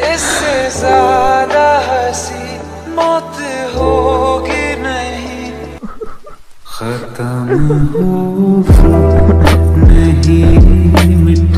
इससे ज्यादा हंसी मौत होगी नहीं, खत्म हो नहीं मिट